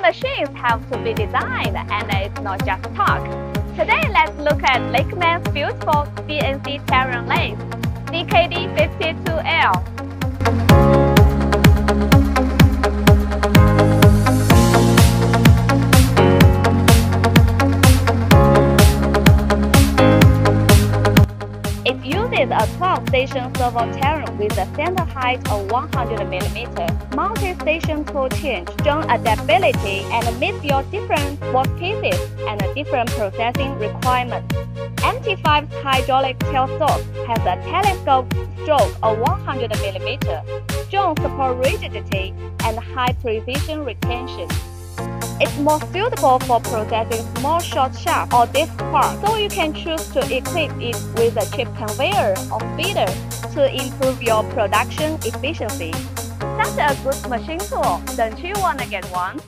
Different machines have to be designed, and it's not just talk. Today, let's look at Lakeman's beautiful CNC Terran lake DkD 52L. It uses a 12-station servo Terran with a center height of 100 mm, multi-station tool change, strong adaptability, and meets your different workpieces and different processing requirements. MT5's hydraulic tail stroke has a telescope stroke of 100 mm, strong support rigidity, and high precision retention. It's more suitable for processing small short shafts or disc parts, so you can choose to equip it with a chip conveyor or feeder to improve your production efficiency. Such a good machine tool, don't you want to get one?